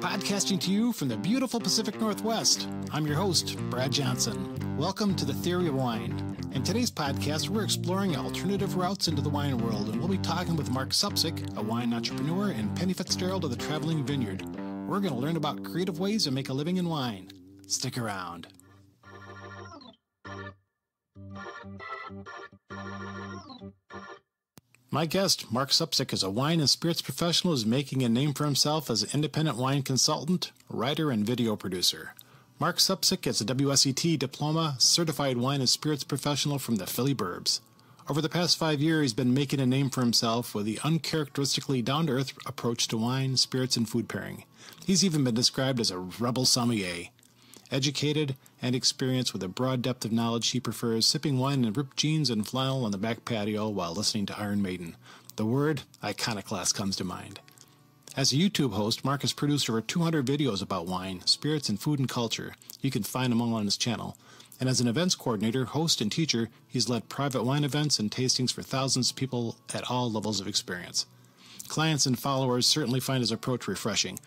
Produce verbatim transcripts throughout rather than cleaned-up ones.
podcasting to you from the beautiful Pacific Northwest. I'm your host, Brad Johnson. Welcome to The Theory of Wine. In today's podcast, we're exploring alternative routes into the wine world, and we'll be talking with Marc Supsic, a wine entrepreneur, and Penny Fitzgerald of the Traveling Vineyard. We're going to learn about creative ways to make a living in wine. Stick around. My guest, Marc Supsic, is a wine and spirits professional who's making a name for himself as an independent wine consultant, writer, and video producer. Marc Supsic is a W S E T diploma certified wine and spirits professional from the Philly Burbs. Over the past five years, he's been making a name for himself with the uncharacteristically down-to-earth approach to wine, spirits, and food pairing. He's even been described as a rebel sommelier. Educated and experienced with a broad depth of knowledge, he prefers sipping wine in ripped jeans and flannel on the back patio while listening to Iron Maiden. The word iconoclast comes to mind. As a YouTube host, Marc has produced over two hundred videos about wine, spirits, and food and culture. You can find them all on his channel. And as an events coordinator, host, and teacher, he's led private wine events and tastings for thousands of people at all levels of experience. Clients and followers certainly find his approach refreshing.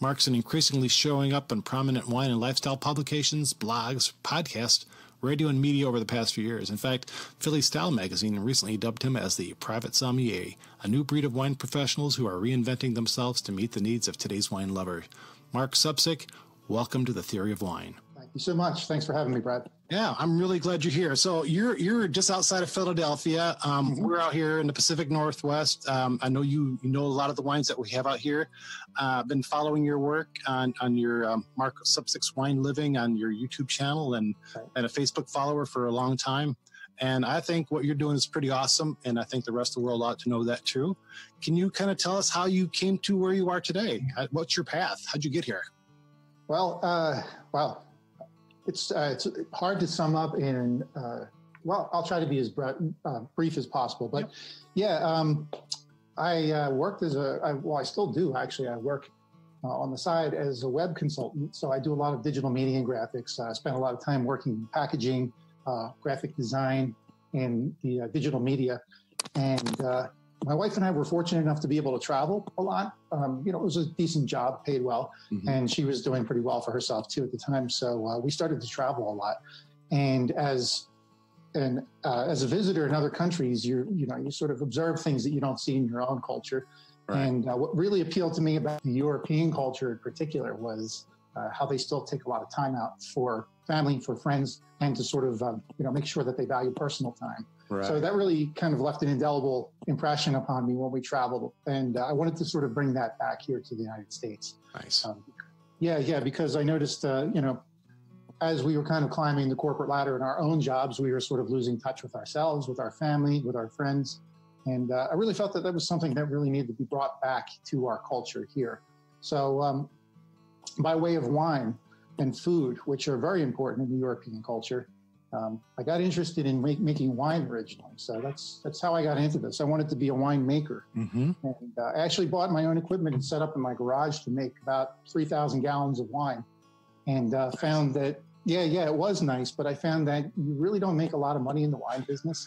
Marc's increasingly showing up in prominent wine and lifestyle publications, blogs, podcasts, radio, and media over the past few years. In fact, Philly Style magazine recently dubbed him as the private sommelier, a new breed of wine professionals who are reinventing themselves to meet the needs of today's wine lover. Marc Supsic, welcome to The Theory of Wine. Thank you so much. Thanks for having me, Brad. Yeah, I'm really glad you're here. So you're you're just outside of Philadelphia. Um, mm-hmm. We're out here in the Pacific Northwest. Um, I know you, you know a lot of the wines that we have out here. I've uh, been following your work on, on your um, Marc Supsic's Wine Living on your YouTube channel and, right. and a Facebook follower for a long time. And I think what you're doing is pretty awesome. And I think the rest of the world ought to know that too. Can you kind of tell us how you came to where you are today? What's your path? How'd you get here? Well, uh, wow. It's uh, it's hard to sum up in, uh, well, I'll try to be as br uh, brief as possible. But yeah, yeah um, I uh, worked as a, I, well, I still do actually. I work uh, on the side as a web consultant. So I do a lot of digital media and graphics. I uh, spent a lot of time working in packaging, uh, graphic design, and the uh, digital media. And uh, my wife and I were fortunate enough to be able to travel a lot. Um, you know, it was a decent job, paid well, mm-hmm. and she was doing pretty well for herself too at the time. So uh, we started to travel a lot. And as and uh, as a visitor in other countries, you you know you sort of observe things that you don't see in your own culture. Right. And uh, what really appealed to me about the European culture in particular was uh, how they still take a lot of time out for family, for friends, and to sort of um, you know make sure that they value personal time. Right. So that really kind of left an indelible impression upon me when we traveled, and uh, I wanted to sort of bring that back here to the United States. Nice. Um, yeah, yeah, because I noticed, uh, you know, as we were kind of climbing the corporate ladder in our own jobs, we were sort of losing touch with ourselves, with our family, with our friends, and uh, I really felt that that was something that really needed to be brought back to our culture here. So, um, by way of wine and food, which are very important in the European culture. Um, I got interested in make, making wine originally, so that's that's how I got into this. I wanted to be a winemaker, mm-hmm. and uh, I actually bought my own equipment and set up in my garage to make about three thousand gallons of wine, and uh, found that yeah, yeah, it was nice, but I found that you really don't make a lot of money in the wine business,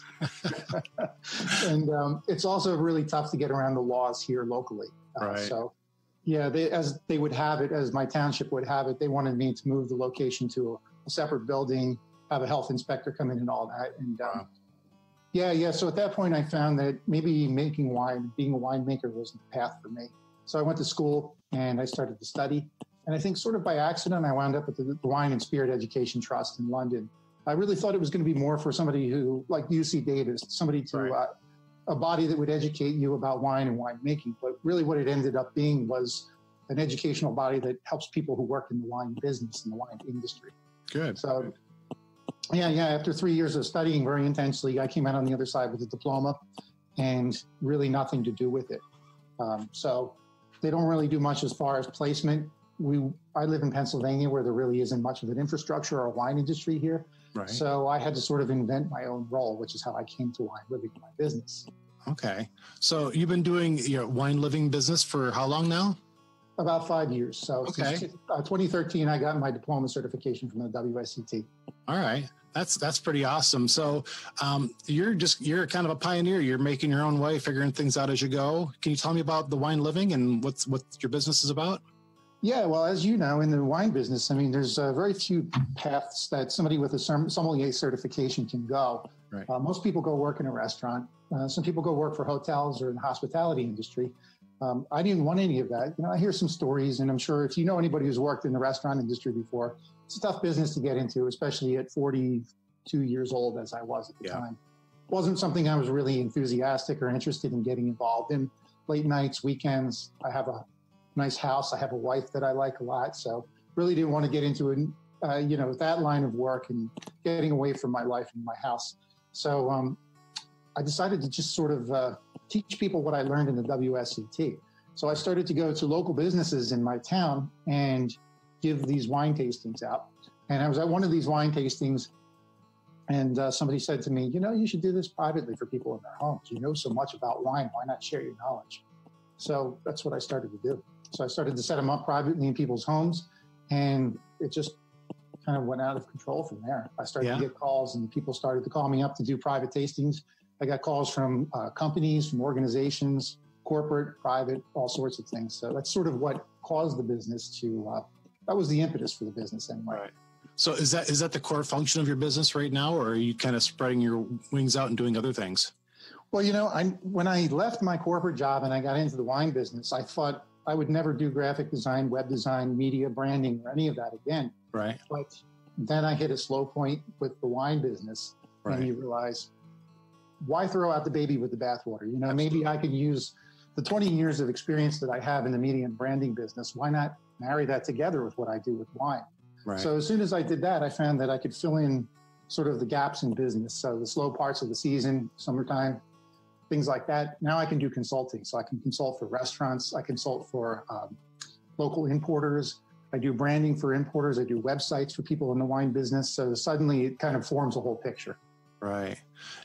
and um, it's also really tough to get around the laws here locally. Uh, right. So, yeah, they, as they would have it, as my township would have it, they wanted me to move the location to a, a separate building. Have a health inspector come in and all that. And um, wow. yeah, yeah. So at that point I found that maybe making wine, being a winemaker wasn't the path for me. So I went to school and I started to study. And I think sort of by accident, I wound up at the Wine and Spirit Education Trust in London. I really thought it was going to be more for somebody who, like U C Davis, somebody to right. uh, a body that would educate you about wine and winemaking. But really what it ended up being was an educational body that helps people who work in the wine business and the wine industry. Good. So. Good. Yeah, yeah. After three years of studying very intensely, I came out on the other side with a diploma and really nothing to do with it. Um, so they don't really do much as far as placement. We, I live in Pennsylvania where there really isn't much of an infrastructure or a wine industry here. Right. So I had to sort of invent my own role, which is how I came to Wine Living, my business. Okay. So you've been doing your Wine Living business for how long now? About five years. So okay. since, uh, twenty thirteen, I got my diploma certification from the W S E T. All right. That's, that's pretty awesome. So um, you're just, you're kind of a pioneer. You're making your own way, figuring things out as you go. Can you tell me about the Wine Living and what's, what your business is about? Yeah, well, as you know, in the wine business, I mean, there's uh, very few paths that somebody with a sommelier certification can go. Right. Uh, most people go work in a restaurant. Uh, some people go work for hotels or in the hospitality industry. Um, I didn't want any of that. You know, I hear some stories, and I'm sure if you know anybody who's worked in the restaurant industry before, it's a tough business to get into, especially at forty-two years old, as I was at the yeah. time. It wasn't something I was really enthusiastic or interested in getting involved in. Late nights, weekends, I have a nice house. I have a wife that I like a lot. So really didn't want to get into it, uh, you know, that line of work and getting away from my life and my house. So um, I decided to just sort of uh, teach people what I learned in the W S E T. So I started to go to local businesses in my town and give these wine tastings out. And I was at one of these wine tastings, and uh, somebody said to me, you know, you should do this privately for people in their homes. You know so much about wine. Why not share your knowledge? So that's what I started to do. So I started to set them up privately in people's homes, and it just kind of went out of control from there. I started yeah. to get calls, and people started to call me up to do private tastings. I got calls from uh, companies, from organizations, corporate, private, all sorts of things. So that's sort of what caused the business to, uh, that was the impetus for the business anyway. Right. So is that is that the core function of your business right now, or are you kind of spreading your wings out and doing other things? Well, you know, I, when I left my corporate job and I got into the wine business, I thought I would never do graphic design, web design, media branding, or any of that again. Right. But then I hit a slow point with the wine business, right. and you realize, why throw out the baby with the bathwater? You know, Absolutely. Maybe I could use the twenty years of experience that I have in the media and branding business. Why not marry that together with what I do with wine? Right. So as soon as I did that, I found that I could fill in sort of the gaps in business. So the slow parts of the season, summertime, things like that. Now I can do consulting. So I can consult for restaurants. I consult for um, local importers. I do branding for importers. I do websites for people in the wine business. So suddenly it kind of forms a whole picture. Right.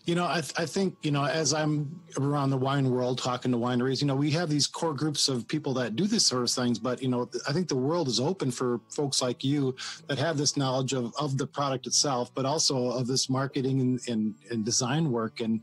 You know, I, th- I think, you know, as I'm around the wine world talking to wineries, you know, we have these core groups of people that do this sort of things. But, you know, I think the world is open for folks like you that have this knowledge of, of the product itself, but also of this marketing and, and, and design work. And,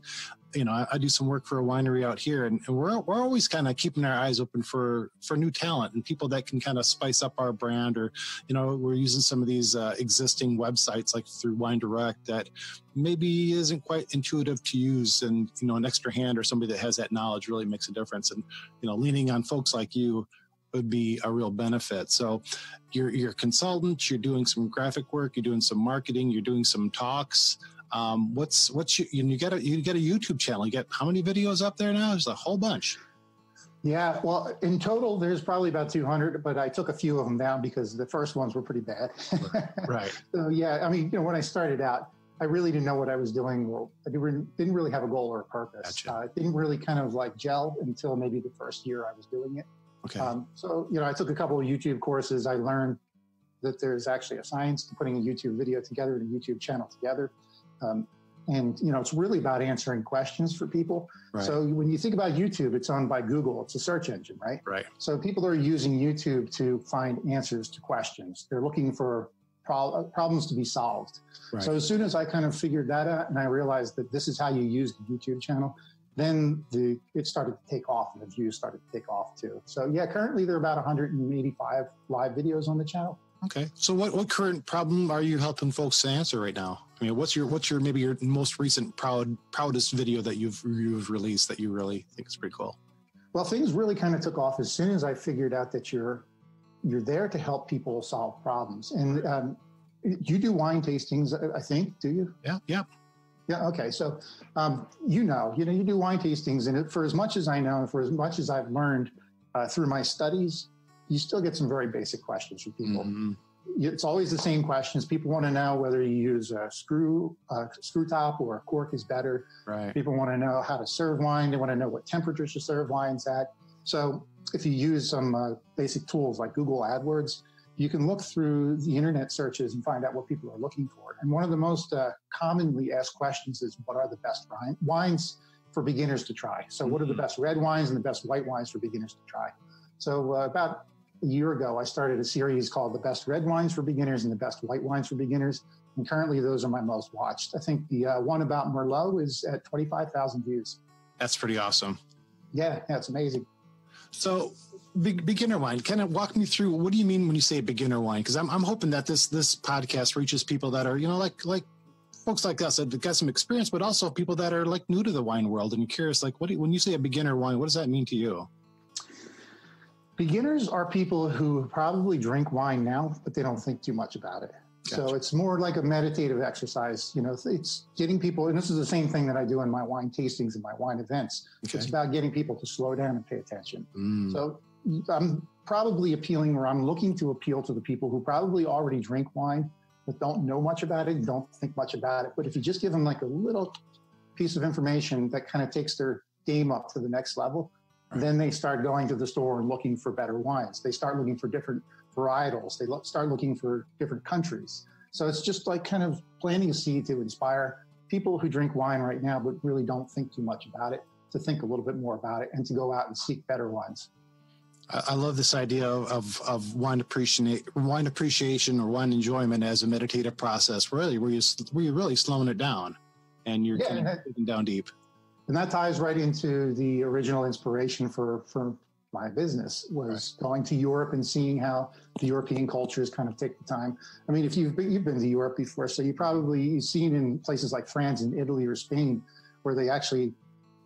you know, I, I do some work for a winery out here, and, and we're we're always kind of keeping our eyes open for, for new talent and people that can kind of spice up our brand, or, you know, we're using some of these uh, existing websites like through Wine Direct that maybe isn't quite intuitive to use, and, you know, an extra hand or somebody that has that knowledge really makes a difference. And, you know, leaning on folks like you would be a real benefit. So you're, you're a consultant, you're doing some graphic work, you're doing some marketing, you're doing some talks. Um, what's, what's, you, you get a, you get a YouTube channel, you get how many videos up there now? There's a whole bunch. Yeah. Well, in total, there's probably about two hundred, but I took a few of them down because the first ones were pretty bad. Right. So yeah, I mean, you know, when I started out, I really didn't know what I was doing. Well, I didn't really have a goal or a purpose. Gotcha. Uh, it didn't really kind of like gel until maybe the first year I was doing it. Okay. Um, so, you know, I took a couple of YouTube courses. I learned that there's actually a science to putting a YouTube video together and a YouTube channel together. Um, and, you know, it's really about answering questions for people. Right. So when you think about YouTube, it's owned by Google. It's a search engine, right? Right. So people are using YouTube to find answers to questions. They're looking for pro- problems to be solved. Right. So as soon as I kind of figured that out and I realized that this is how you use the YouTube channel, then the it started to take off, and the views started to take off too. So yeah, currently there are about one hundred eighty-five live videos on the channel. Okay. So what, what current problem are you helping folks answer right now? I mean, what's your, what's your, maybe your most recent proud, proudest video that you've, you've released that you really think is pretty cool? Well, things really kind of took off as soon as I figured out that you're, you're there to help people solve problems. And, um, you do wine tastings, I think, do you? Yeah. Yeah. Yeah. Okay. So, um, you know, you know, you do wine tastings, and it, for as much as I know, and for as much as I've learned, uh, through my studies, you still get some very basic questions from people. Mm-hmm. It's always the same questions. People want to know whether you use a screw, a screw top, or a cork is better. Right. People want to know how to serve wine. They want to know what temperatures to serve wines at. So if you use some uh, basic tools like Google AdWords, you can look through the internet searches and find out what people are looking for. And one of the most uh, commonly asked questions is, what are the best wine, wines for beginners to try? So mm-hmm. what are the best red wines and the best white wines for beginners to try? So uh, about a year ago, I started a series called The Best Red Wines for Beginners and The Best White Wines for Beginners. And currently, those are my most watched. I think the uh, one about Merlot is at twenty-five thousand views. That's pretty awesome. Yeah, that's amazing. So be- beginner wine. Kind of walk me through, what do you mean when you say beginner wine? Because I'm I'm hoping that this this podcast reaches people that are, you know, like like folks like us that got some experience, but also people that are like new to the wine world and curious. Like, what do you, when you say a beginner wine, what does that mean to you? Beginners are people who probably drink wine now, but they don't think too much about it. Gotcha. So it's more like a meditative exercise. You know, it's getting people, and this is the same thing that I do in my wine tastings and my wine events. Okay. It's about getting people to slow down and pay attention. Mm. So I'm probably appealing, or I'm looking to appeal to the people who probably already drink wine, but don't know much about it, don't think much about it. But if you just give them like a little piece of information that kind of takes their game up to the next level, right. Then they start going to the store and looking for better wines. They start looking for different varietals. They lo- start looking for different countries. So it's just like kind of planting a seed to inspire people who drink wine right now, but really don't think too much about it, to think a little bit more about it and to go out and seek better wines. I love this idea of of wine appreciation, wine appreciation or wine enjoyment as a meditative process, really, where, you, where you're really slowing it down and you're yeah, kind of digging down deep. And that ties right into the original inspiration for, for my business was right. Going to Europe and seeing how the European cultures kind of take the time. I mean, if you've been, you've been to Europe before, so you probably you've seen in places like France and Italy or Spain where they actually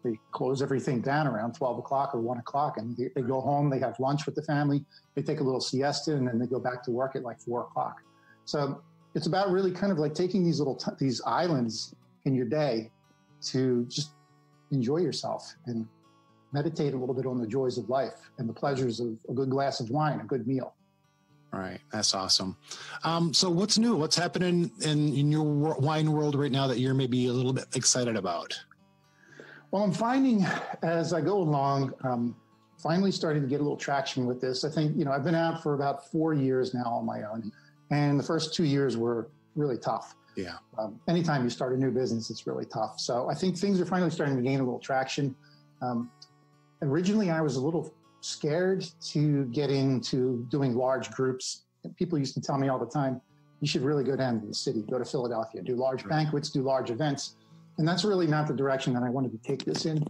they close everything down around twelve o'clock or one o'clock, and they, they go home, they have lunch with the family, they take a little siesta, and then they go back to work at like four o'clock. So it's about really kind of like taking these little, t- these islands in your day to just enjoy yourself and meditate a little bit on the joys of life and the pleasures of a good glass of wine, a good meal. All right. That's awesome. Um, so what's new? What's happening in, in your wine world right now that you're maybe a little bit excited about? Well, I'm finding as I go along, um, finally starting to get a little traction with this. I think, you know, I've been out for about four years now on my own, and the first two years were really tough. Yeah. Um, anytime you start a new business, it's really tough. So I think things are finally starting to gain a little traction. Um, originally, I was a little scared to get into doing large groups. People used to tell me all the time, you should really go down to the city, go to Philadelphia, do large banquets, do large events. And that's really not the direction that I wanted to take this in.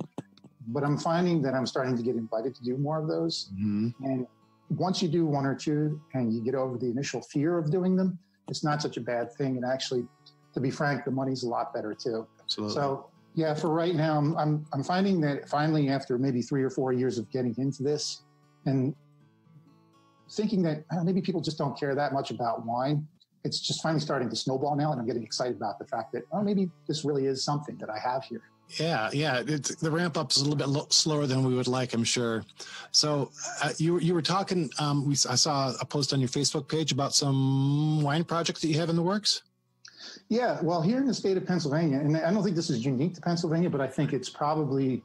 But I'm finding that I'm starting to get invited to do more of those. Mm-hmm. And once you do one or two and you get over the initial fear of doing them, it's not such a bad thing. And actually, to be frank, the money's a lot better too. Absolutely. So yeah, for right now, I'm, I'm I'm finding that finally after maybe three or four years of getting into this and thinking that oh, maybe people just don't care that much about wine, it's just finally starting to snowball now. And I'm getting excited about the fact that, oh, maybe this really is something that I have here. Yeah. Yeah. It's, the ramp up is a little bit lo- slower than we would like, I'm sure. So uh, you, you were talking, um, we, I saw a post on your Facebook page about some wine projects that you have in the works. Yeah. Well, here in the state of Pennsylvania, and I don't think this is unique to Pennsylvania, but I think it's probably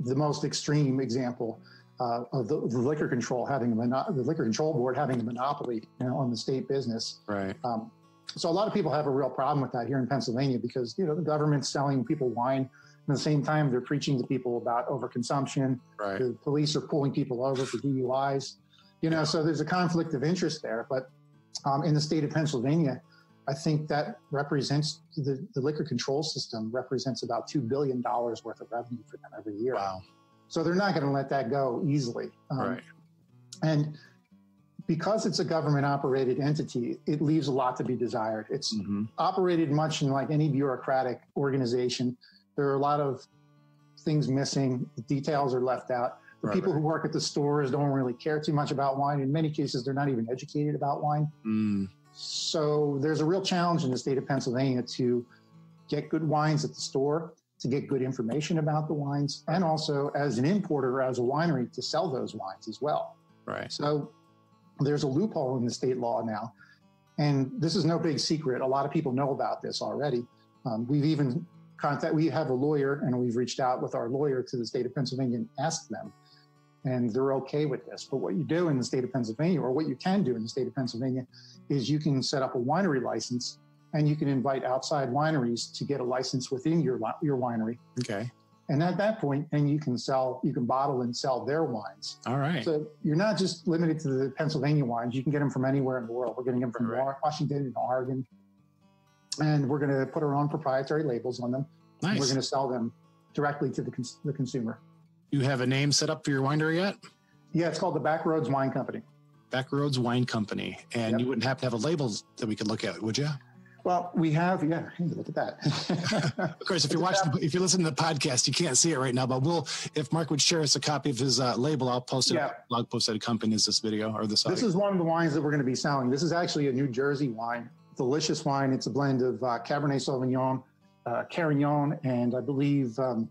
the most extreme example uh, of the, the liquor control having a mono- the liquor control board having a monopoly, you know, on the state business. Right. Um, So a lot of people have a real problem with that here in Pennsylvania because, you know, the government's selling people wine. And at the same time, they're preaching to people about overconsumption. Right. The police are pulling people over for D U Is. You know, so there's a conflict of interest there. But um, in the state of Pennsylvania, I think that represents the, the liquor control system represents about two billion dollars worth of revenue for them every year. Wow. So they're not going to let that go easily. Um, right. And because it's a government-operated entity, it leaves a lot to be desired. It's mm-hmm. operated much in like any bureaucratic organization. There are a lot of things missing. The details are left out. The right, people right. who work at the stores don't really care too much about wine. In many cases, they're not even educated about wine. Mm. So there's a real challenge in the state of Pennsylvania to get good wines at the store, to get good information about the wines, and also as an importer, as a winery, to sell those wines as well. Right. So there's a loophole in the state law now, and this is no big secret. A lot of people know about this already. Um, we've even contact. We have a lawyer, and we've reached out with our lawyer to the state of Pennsylvania and asked them, and they're okay with this. But what you do in the state of Pennsylvania, or what you can do in the state of Pennsylvania, is you can set up a winery license, and you can invite outside wineries to get a license within your your winery. Okay. And at that point, and you can sell, you can bottle and sell their wines. All right. So you're not just limited to the Pennsylvania wines. You can get them from anywhere in the world. We're getting them from right. Washington and Oregon. And we're going to put our own proprietary labels on them. Nice. We're going to sell them directly to the, cons- the consumer. You have a name set up for your winery yet? Yeah, it's called the Backroads Wine Company. Backroads Wine Company. And yep. You wouldn't happen to have a label that we could look at, would you? Well, we have, yeah, hey, look at that. Of course, if you're watching, if you're listening to the podcast, you can't see it right now, but we'll, if Marc would share us a copy of his uh, label, I'll post it, yeah. blog post that accompanies this video or this audio. This is one of the wines that we're going to be selling. This is actually a New Jersey wine, delicious wine. It's a blend of uh, Cabernet Sauvignon, uh, Carignan, and I believe um,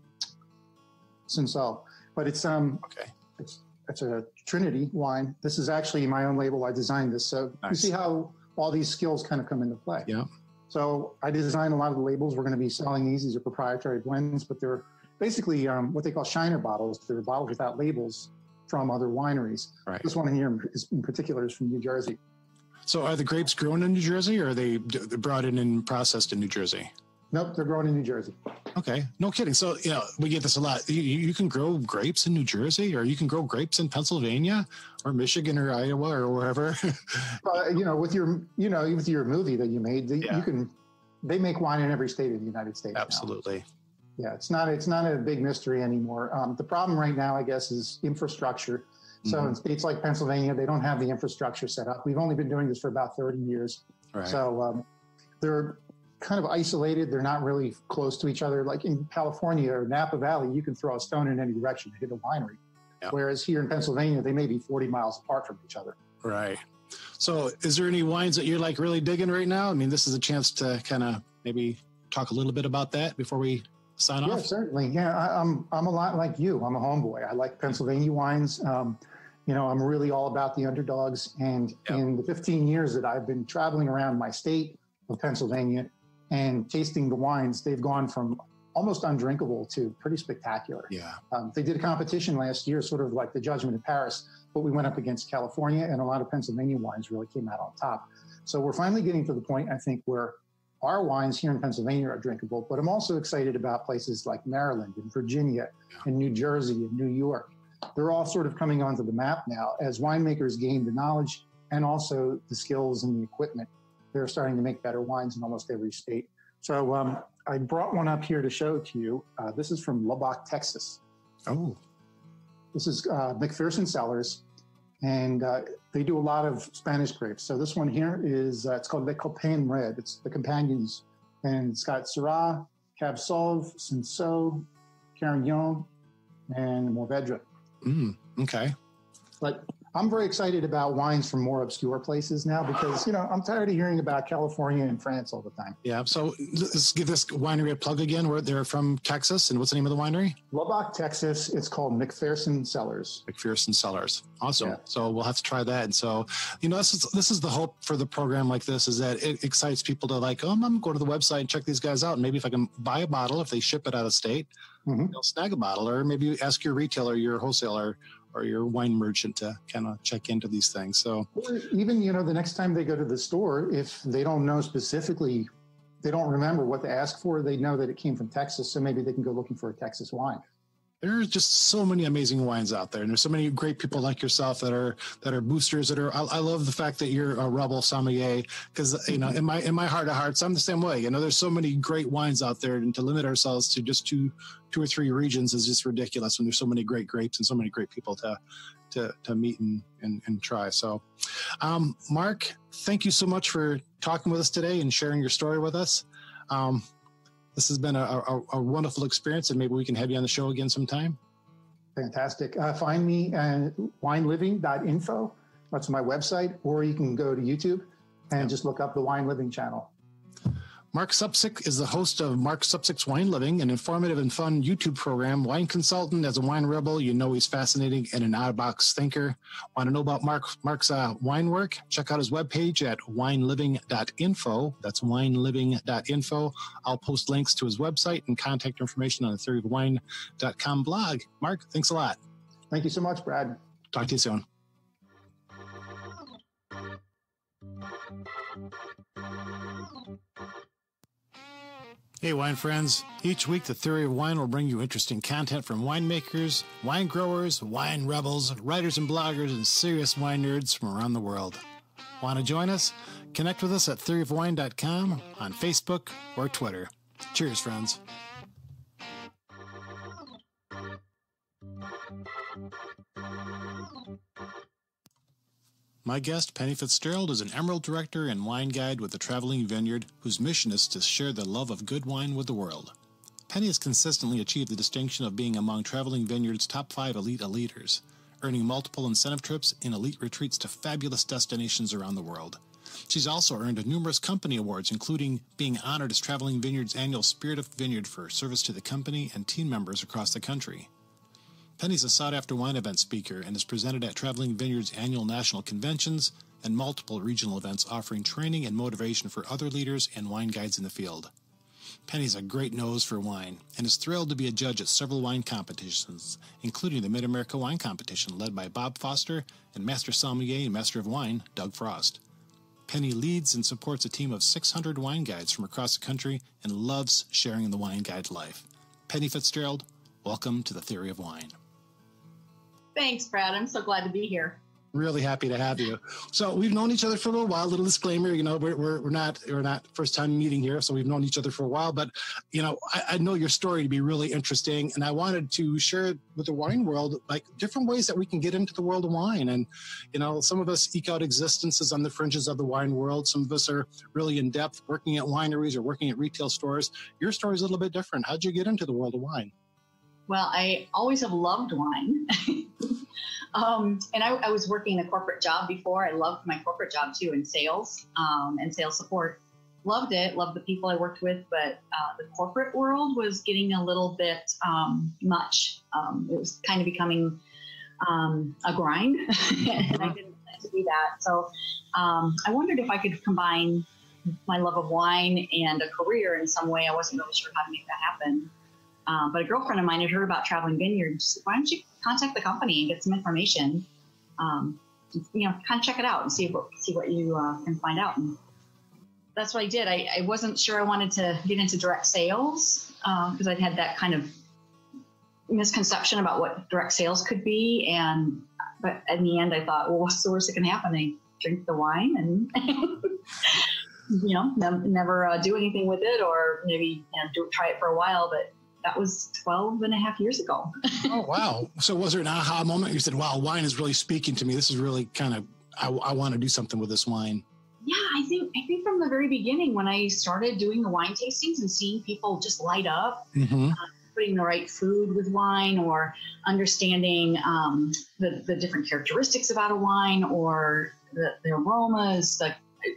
Cinsault. But it's, um, okay. it's, it's a Trinity wine. This is actually my own label. I designed this. So nice. You see how all these skills kind of come into play. Yeah. So I designed a lot of the labels. We're going to be selling these. These are proprietary blends, but they're basically um, what they call shiner bottles. They're bottles without labels from other wineries. Right. This one in here is, in particular is from New Jersey. So are the grapes grown in New Jersey, or are they brought in and processed in New Jersey? Nope, they're grown in New Jersey. Okay, no kidding. So, you know, we get this a lot. You, you can grow grapes in New Jersey, or you can grow grapes in Pennsylvania or Michigan or Iowa or wherever. uh, you know, with your, you know, with your movie that you made, the, yeah. you can, they make wine in every state of the United States. Absolutely. Now. Yeah, it's not, it's not a big mystery anymore. Um, the problem right now, I guess, is infrastructure. So mm-hmm. in states like Pennsylvania, they don't have the infrastructure set up. We've only been doing this for about thirty years. Right. So um, they're kind of isolated. They're not really close to each other. Like in California or Napa Valley, you can throw a stone in any direction to hit a winery. Yep. Whereas here in Pennsylvania, they may be forty miles apart from each other. Right. So is there any wines that you're like really digging right now? I mean, this is a chance to kind of maybe talk a little bit about that before we sign yeah, off. Yeah, certainly. Yeah. I, I'm, I'm a lot like you. I'm a homeboy. I like Pennsylvania wines. Um, you know, I'm really all about the underdogs. And yep. in the fifteen years that I've been traveling around my state of Pennsylvania and tasting the wines, they've gone from almost undrinkable to pretty spectacular. Yeah. Um, they did a competition last year, sort of like the Judgment of Paris, but we went up against California, and a lot of Pennsylvania wines really came out on top. So we're finally getting to the point, I think, where our wines here in Pennsylvania are drinkable, but I'm also excited about places like Maryland and Virginia yeah. and New Jersey and New York. They're all sort of coming onto the map now as winemakers gain the knowledge and also the skills and the equipment. They're starting to make better wines in almost every state. So um, I brought one up here to show to you. Uh, this is from Lubbock, Texas. Oh. This is uh, McPherson Cellars, and uh, they do a lot of Spanish grapes. So this one here is, uh, it's called Le Copain Red. It's the Companions, and it's got Syrah, Cab Sauv, Cinsault, Carignan, and Mourvedre. Mm, okay. But I'm very excited about wines from more obscure places now because, you know, I'm tired of hearing about California and France all the time. Yeah. So let's give this winery a plug again. Where they're from Texas. And what's the name of the winery? Lubbock, Texas. It's called McPherson Cellars. McPherson Cellars. Awesome. Yeah. So we'll have to try that. And so, you know, this is, this is the hope for the program like this, is that it excites people to like, oh, I'm going to go to the website and check these guys out. And maybe if I can buy a bottle, if they ship it out of state, mm-hmm. they'll snag a bottle, or maybe you ask your retailer, your wholesaler, or your wine merchant to kind of check into these things. So or even, you know, the next time they go to the store, if they don't know specifically, they don't remember what to ask for, they know that it came from Texas. So maybe they can go looking for a Texas wine. There's just so many amazing wines out there. And there's so many great people like yourself that are, that are boosters that are, I, I love the fact that you're a rebel sommelier, because, you know, in my, in my heart of hearts, I'm the same way. You know, there's so many great wines out there, and to limit ourselves to just two, two or three regions is just ridiculous when there's so many great grapes and so many great people to, to, to meet and, and, and try. So, um, Marc, thank you so much for talking with us today and sharing your story with us. Um, This has been a, a, a wonderful experience, and maybe we can have you on the show again sometime. Fantastic. Uh, find me at wine living dot info. That's my website, or you can go to YouTube and yeah. just look up the Wine Living channel. Marc Supsic is the host of Marc Supsic's Wine Living, an informative and fun YouTube program. Wine consultant, as a wine rebel, you know he's fascinating and an out-of-box thinker. Want to know about Marc, Marc's uh, wine work? Check out his webpage at wine living dot info. That's wine living dot info. I'll post links to his website and contact information on the theory of wine dot com blog. Marc, thanks a lot. Thank you so much, Brad. Talk to you soon. Hey, wine friends. Each week, The Theory of Wine will bring you interesting content from winemakers, wine growers, wine rebels, writers and bloggers, and serious wine nerds from around the world. Want to join us? Connect with us at theory of wine dot com, on Facebook, or Twitter. Cheers, friends. My guest, Penny Fitzgerald, is an Emerald Director and wine guide with the Traveling Vineyard, whose mission is to share the love of good wine with the world. Penny has consistently achieved the distinction of being among Traveling Vineyard's top five elite eliters, earning multiple incentive trips and elite retreats to fabulous destinations around the world. She's also earned numerous company awards, including being honored as Traveling Vineyard's annual Spirit of Vineyard for service to the company and team members across the country. Penny's a sought-after wine event speaker and is presented at Traveling Vineyard's annual national conventions and multiple regional events, offering training and motivation for other leaders and wine guides in the field. Penny's a great nose for wine and is thrilled to be a judge at several wine competitions, including the Mid-America Wine Competition led by Bob Foster and Master Sommelier and Master of Wine, Doug Frost. Penny leads and supports a team of six hundred wine guides from across the country and loves sharing the wine guide life. Penny Fitzgerald, welcome to the Theory of Wine. Thanks, Brad. I'm so glad to be here. Really happy to have you. So we've known each other for a little while. Little disclaimer, you know, we're we're, we're not we're not first time meeting here, so we've known each other for a while. But you know, I, I know your story to be really interesting, and I wanted to share it with the wine world, like different ways that we can get into the world of wine. And you know, some of us eke out existences on the fringes of the wine world. Some of us are really in depth, working at wineries or working at retail stores. Your story's a little bit different. How'd you get into the world of wine? Well, I always have loved wine. Um, and I, I was working a corporate job before. I loved my corporate job too, in sales um, and sales support. Loved it, loved the people I worked with, but uh, the corporate world was getting a little bit um, much. Um, it was kind of becoming um, a grind, and I didn't plan to do that. So um, I wondered if I could combine my love of wine and a career in some way. I wasn't really sure how to make that happen. Um, but a girlfriend of mine had heard about Traveling Vineyard. She said, why don't you contact the company and get some information? Um, you know, kind of check it out and see what see what you uh, can find out. And that's what I did. I, I wasn't sure I wanted to get into direct sales because uh, I'd had that kind of misconception about what direct sales could be. And but in the end, I thought, well, what's the worst that can happen? I drink the wine and you know, ne never uh, do anything with it, or maybe you know, do, try it for a while, but. That was twelve and a half years ago. Oh, wow. So was there an aha moment? You said, wow, wine is really speaking to me. This is really kind of, I, I want to do something with this wine. Yeah, I think, I think from the very beginning, when I started doing the wine tastings and seeing people just light up, mm-hmm. uh, putting the right food with wine or understanding um, the, the different characteristics about a wine or the, the aromas, the,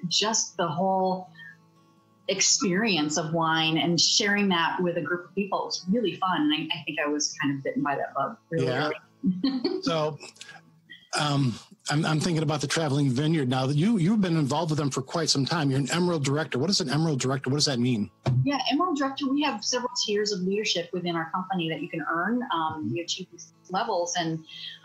just the whole experience of wine and sharing that with a group of people. It was really fun. And I, I think I was kind of bitten by that bug. Really. Yeah. So um, I'm, I'm thinking about the Traveling Vineyard now. You, you've been involved with them for quite some time. You're an Emerald Director. What is an Emerald Director? What does that mean? Yeah, Emerald Director, we have several tiers of leadership within our company that you can earn. Um, mm-hmm. You achieve these levels. And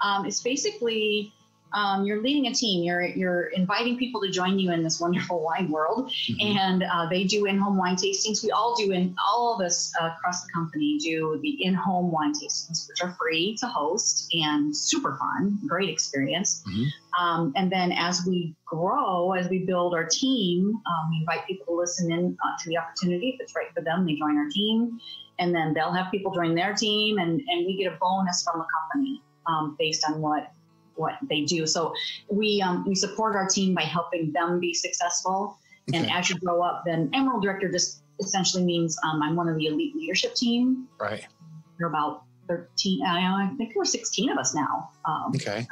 um, it's basically... Um, you're leading a team. You're you're inviting people to join you in this wonderful wine world, mm-hmm. and uh, they do in-home wine tastings. We all do in all of us uh, across the company do the in-home wine tastings, which are free to host and super fun, great experience. Mm-hmm. um, and then as we grow, as we build our team, um, we invite people to listen in uh, to the opportunity. If it's right for them, they join our team, and then they'll have people join their team, and and we get a bonus from the company um, based on what. what they do. So we, um, we support our team by helping them be successful. Okay. And as you grow up, then Emerald Director just essentially means, um, I'm one of the elite leadership team. Right. There are about thirteen, I think there were sixteen of us now, um, okay.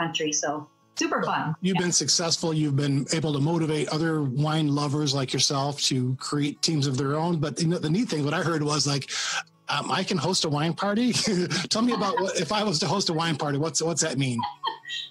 Country. So super fun. You've yeah. been successful. You've been able to motivate other wine lovers like yourself to create teams of their own. But you know, the neat thing, what I heard was like, Um, I can host a wine party. Tell me about what, if I was to host a wine party, what's, what's that mean?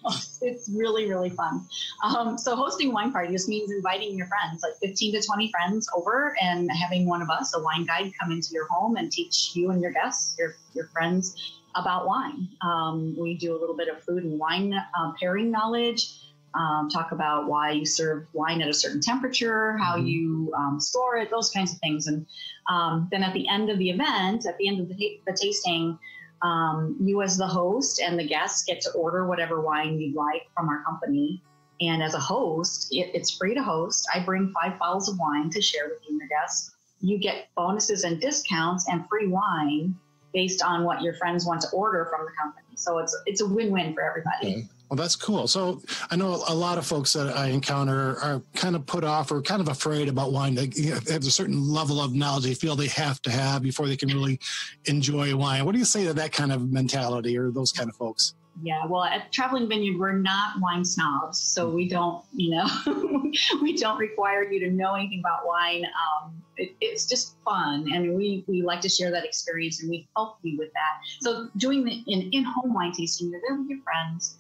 Oh, it's really, really fun. Um, so hosting wine party just means inviting your friends, like fifteen to twenty friends over and having one of us, a wine guide, come into your home and teach you and your guests, your, your friends about wine. Um, we do a little bit of food and wine uh, pairing knowledge. Um, talk about why you serve wine at a certain temperature, how you um, store it, those kinds of things. And um, then at the end of the event, at the end of the, the tasting, um, you as the host and the guests get to order whatever wine you'd like from our company. And as a host, it, it's free to host. I bring five bottles of wine to share with you and your guests. You get bonuses and discounts and free wine based on what your friends want to order from the company. So it's, it's a win-win for everybody. Okay. Well, that's cool. So I know a lot of folks that I encounter are kind of put off or kind of afraid about wine. They have a certain level of knowledge they feel they have to have before they can really enjoy wine. What do you say to that kind of mentality or those kind of folks? Yeah, well, at Traveling Vineyard, we're not wine snobs, so we don't, you know, we don't require you to know anything about wine. Um, it, it's just fun, and we, we like to share that experience, and we help you with that. So doing the in, in-home wine tasting, you're there with your friends.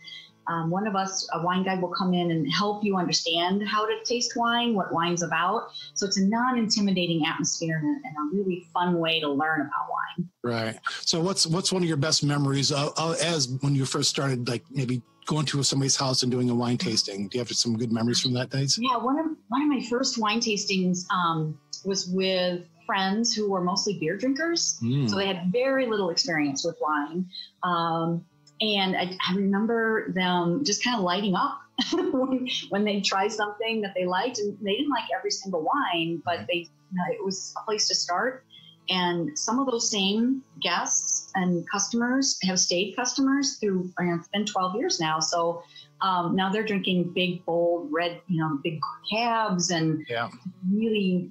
Um, one of us, a wine guide, will come in and help you understand how to taste wine, what wine's about. So it's a non-intimidating atmosphere and a really fun way to learn about wine. Right. So what's what's one of your best memories of, of, as when you first started, like maybe going to somebody's house and doing a wine tasting? Do you have some good memories from that day? Yeah, one of one of my first wine tastings um, was with friends who were mostly beer drinkers. Mm. So they had very little experience with wine. Um, And I, I remember them just kind of lighting up when, when they tried something that they liked, and they didn't like every single wine, but they, you know, it was a place to start. And some of those same guests and customers have stayed customers through, you know, it's been twelve years now. So um, now they're drinking big, bold, red, you know, big cabs and yeah. really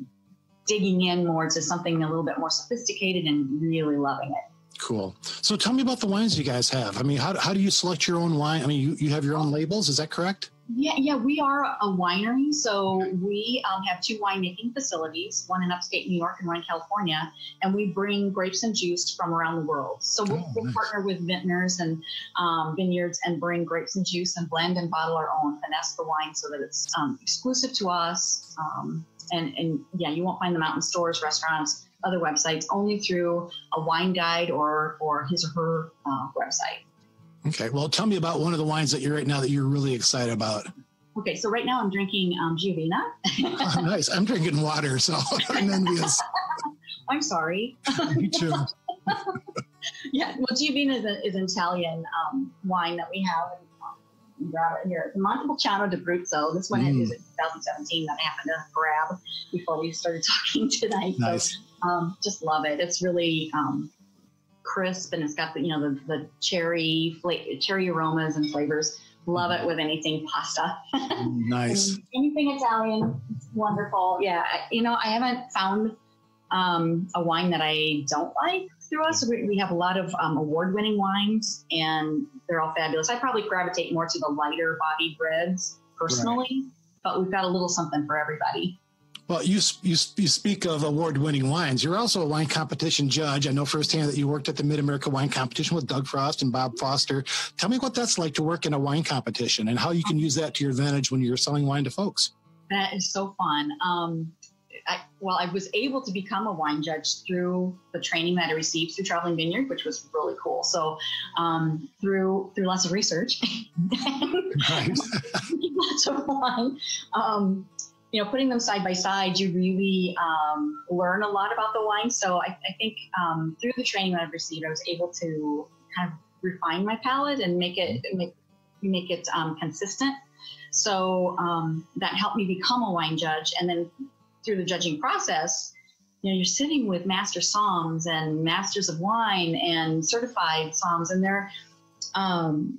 digging in more to something a little bit more sophisticated and really loving it. Cool. So tell me about the wines you guys have. I mean, how how do you select your own wine? I mean, you, you have your own labels. Is that correct? Yeah, yeah. We are a winery. So okay. we um, have two winemaking facilities, one in upstate New York and one in California. And we bring grapes and juice from around the world. So we'll, oh, we'll nice. partner with vintners and um, vineyards and bring grapes and juice and blend and bottle our own, finesse the wine so that it's um, exclusive to us. Um, and, and yeah, you won't find them out in stores, restaurants, other websites, only through a wine guide or or his or her uh, website. Okay, well, tell me about one of the wines that you're right now that you're really excited about. Okay, so right now I'm drinking um, Giovina. Oh, nice. I'm drinking water, so I'm envious. I'm sorry. Me too. Yeah, well, Giovina is, a, is an Italian um, wine that we have. And grab it here. The Montepulciano d'Abruzzo. This one mm. is in twenty seventeen that I happened to grab before we started talking tonight. Nice. So, Um, just love it. It's really um, crisp, and it's got the, you know, the, the cherry fla- cherry aromas and flavors. Love it with anything pasta. Nice. Anything Italian, it's wonderful. Yeah, you know, I haven't found um, a wine that I don't like through us. We, we have a lot of um, award-winning wines, and they're all fabulous. I probably gravitate more to the lighter bodied reds personally, right. but we've got a little something for everybody. Well, you, you you speak of award-winning wines. You're also a wine competition judge. I know firsthand that you worked at the Mid-America Wine Competition with Doug Frost and Bob Foster. Tell me what that's like to work in a wine competition and how you can use that to your advantage when you're selling wine to folks. That is so fun. Um, I, well, I was able to become a wine judge through the training that I received through Traveling Vineyard, which was really cool. So um, through through lots of research, right. lots of wine. Um, You know, putting them side by side, you really um, learn a lot about the wine. So I, I think um, through the training that I've received, I was able to kind of refine my palate and make it make make it um, consistent. So um, that helped me become a wine judge. And then through the judging process, you know, you're sitting with master somms and masters of wine and certified somms, and they're um,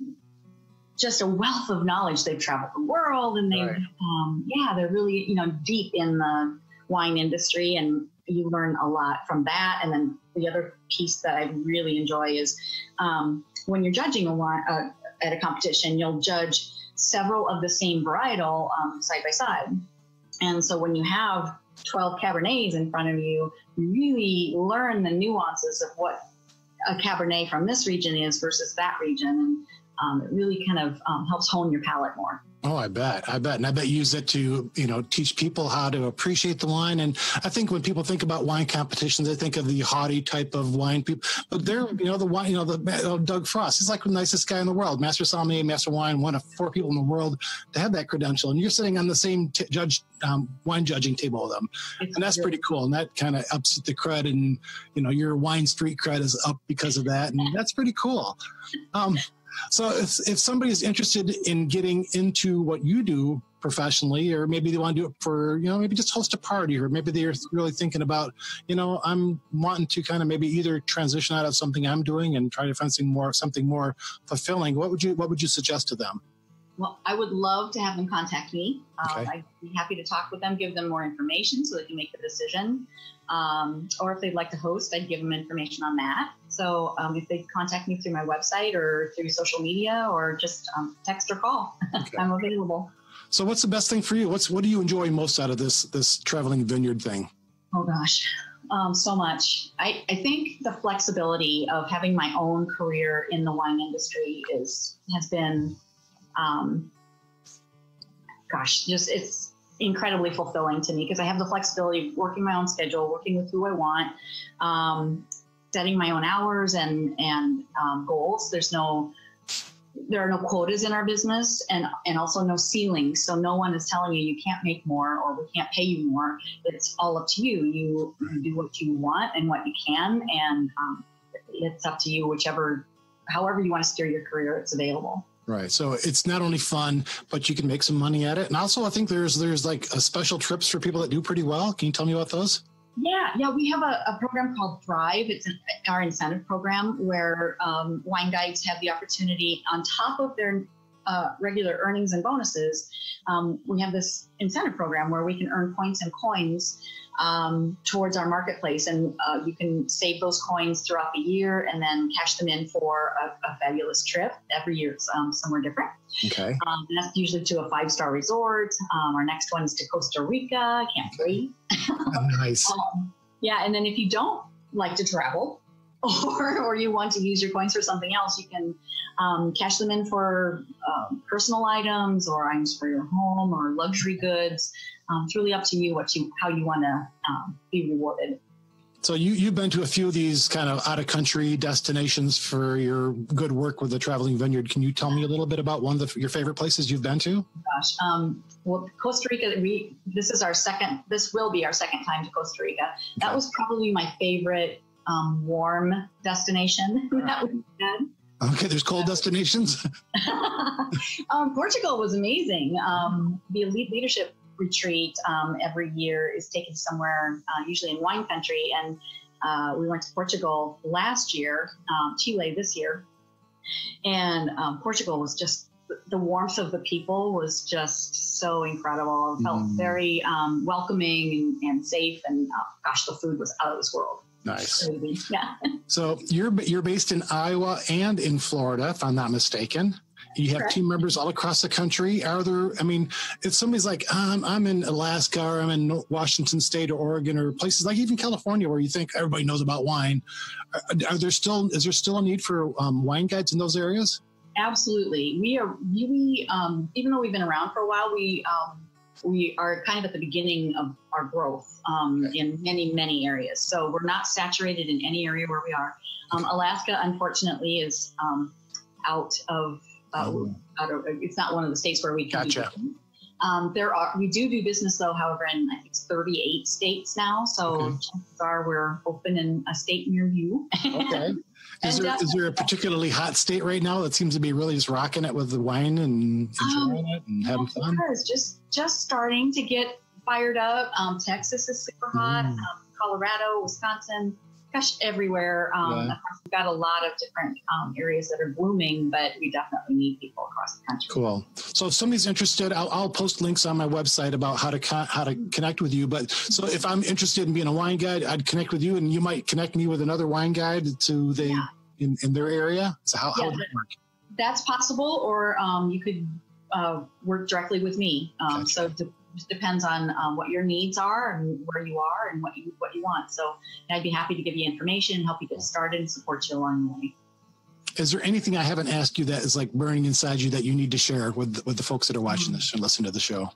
just a wealth of knowledge. They've traveled the world, and they, right. um, yeah, they're really, you know, deep in the wine industry, and you learn a lot from that. And then the other piece that I really enjoy is um, when you're judging a wine uh, at a competition, you'll judge several of the same varietal um, side by side. And so when you have twelve Cabernets in front of you, you really learn the nuances of what a Cabernet from this region is versus that region. And, Um, it really kind of um, helps hone your palate more. Oh, I bet. I bet. And I bet you use it to, you know, teach people how to appreciate the wine. And I think when people think about wine competitions, they think of the haughty type of wine people. But they're, you know, the wine, you know, the uh, Doug Frost, he's like the nicest guy in the world. Master Sommelier, Master Wine, one of four people in the world to have that credential. And you're sitting on the same t- judge um, wine judging table with them. It's and that's really pretty cool. And that kind of ups the cred, and, you know, your wine street cred is up because of that. And that's pretty cool. Um So if, if somebody is interested in getting into what you do professionally, or maybe they want to do it for, you know, maybe just host a party, or maybe they're really thinking about, you know, I'm wanting to kind of maybe either transition out of something I'm doing and try to find something more, something more fulfilling. What would you, what would you suggest to them? Well, I would love to have them contact me. Um, okay. I'd be happy to talk with them, give them more information so they can make the decision. Um, or if they'd like to host, I'd give them information on that. So um, if they contact me through my website or through social media, or just um, text or call, okay. I'm available. So what's the best thing for you? What's, what do you enjoy most out of this, this traveling vineyard thing? Oh gosh, um, so much. I, I think the flexibility of having my own career in the wine industry is, has been, Um, gosh, just it's incredibly fulfilling to me, because I have the flexibility of working my own schedule, working with who I want, um, setting my own hours and, and um, goals. There's no, there are no quotas in our business, and, and also no ceilings. So no one is telling you, you can't make more, or we can't pay you more. It's all up to you. You do what you want and what you can. And um, it's up to you, whichever, however you want to steer your career, it's available. Right. So it's not only fun, but you can make some money at it. And also, I think there's there's like a special trips for people that do pretty well. Can you tell me about those? Yeah. Yeah. We have a, a program called Thrive. It's an, our incentive program where um, wine guides have the opportunity, on top of their uh, regular earnings and bonuses. Um, we have this incentive program where we can earn points and coins um, towards our marketplace. And uh, you can save those coins throughout the year and then cash them in for a, a fabulous trip. Every year it's um, somewhere different. Okay. Um, and that's usually to a five-star resort. Um, our next one is to Costa Rica. Can't wait. Nice. Um, yeah. And then if you don't like to travel, or, or you want to use your coins for something else, you can um, cash them in for um, personal items, or items for your home, or luxury goods. Um, it's really up to you what you how you want to um, be rewarded. So you, you've been to a few of these kind of out-of-country destinations for your good work with the Traveling Vineyard. Can you tell me a little bit about one of the, your favorite places you've been to? Gosh, um, well, Costa Rica, we, this is our second, this will be our second time to Costa Rica. That okay. was probably my favorite Um, warm destination. Right. That was good. Okay, there's cold destinations. um, Portugal was amazing. Um, the elite leadership retreat um, every year is taken somewhere, uh, usually in wine country, and uh, we went to Portugal last year, um, Chile this year, and um, Portugal was just, the warmth of the people was just so incredible. It felt mm. very um, welcoming and, and safe, and uh, gosh, the food was out of this world. Nice. Yeah. So you're you're based in Iowa and in Florida, if I'm not mistaken. You have Correct. team members all across the country. Are there, I mean, if somebody's like, um, I'm in Alaska, or I'm in Washington State, or Oregon, or places like even California, where you think everybody knows about wine, are, are there still, is there still a need for um, wine guides in those areas? Absolutely. We are really, um, even though we've been around for a while, we um, we are kind of at the beginning of our growth um, okay. in many, many areas. So we're not saturated in any area where we are. Um, Alaska, unfortunately, is um, out of, uh, oh. out of, it's not one of the states where we can gotcha. do um, there are, we do do business though, however, in I think it's thirty-eight states now. So okay. chances are we're open in a state near you. Okay. Is there, is there a particularly hot state right now that seems to be really just rocking it with the wine and enjoying um, it and having fun? Just, just starting to get fired up. Um, Texas is super hot. Mm. Um, Colorado, Wisconsin, gosh, everywhere. Um, yeah. Of course, we've got a lot of different um, areas that are blooming, but we definitely need people across the country. Cool. So if somebody's interested, I'll, I'll post links on my website about how to con- how to connect with you. But so if I'm interested in being a wine guide, I'd connect with you, and you might connect me with another wine guide to the yeah. in, in their area. So how, yeah, how would that work? That's possible, or um, you could uh, work directly with me. Um, gotcha. So. To, Just depends on um, what your needs are and where you are and what you what you want. So I'd be happy to give you information, help you get started, and support you along the way. Is there anything I haven't asked you that is like burning inside you that you need to share with with the folks that are watching this and listening to the show?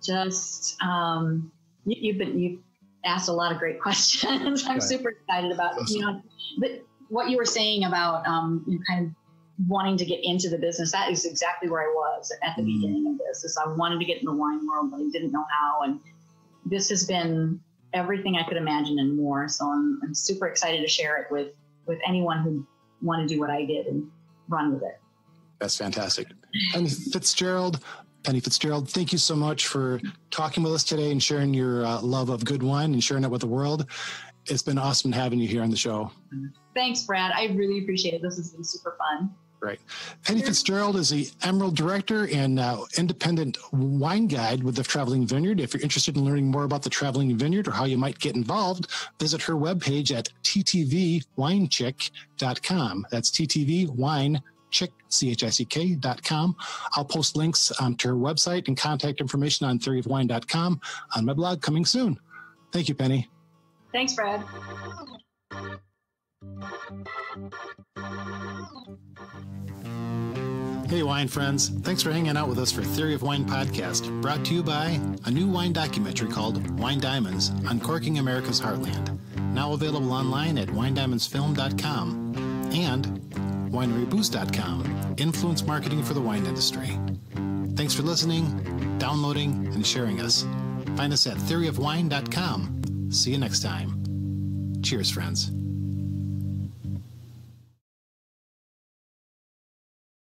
Just um, you, you've been you've asked a lot of great questions. I'm right. super excited about awesome. you know but what you were saying about um, you kind of. wanting to get into the business. That is exactly where I was at the mm. beginning of this, is I wanted to get in the wine world, but I didn't know how. And this has been everything I could imagine and more. So I'm, I'm super excited to share it with, with anyone who want to do what I did and run with it. That's fantastic. Penny Fitzgerald, Penny Fitzgerald, thank you so much for talking with us today and sharing your uh, love of good wine and sharing it with the world. It's been awesome having you here on the show. Thanks, Brad. I really appreciate it. This has been super fun. Right. Penny Fitzgerald is the Emerald Director and uh, Independent Wine Guide with the Traveling Vineyard. If you're interested in learning more about the Traveling Vineyard or how you might get involved, visit her webpage at t t v wine chick dot com. That's t t v wine chick dot com. I'll post links um, to her website and contact information on theory of wine dot com on my blog coming soon. Thank you, Penny. Thanks, Brad. Hey wine friends, thanks for hanging out with us for Theory of Wine podcast, brought to you by a new wine documentary called Wine Diamonds, Uncorking America's Heartland, now available online at wine diamonds film dot com and winery boost dot com, influence marketing for the wine industry. Thanks for listening, downloading, and sharing us. Find us at theory of wine dot com. See you next time. Cheers, friends.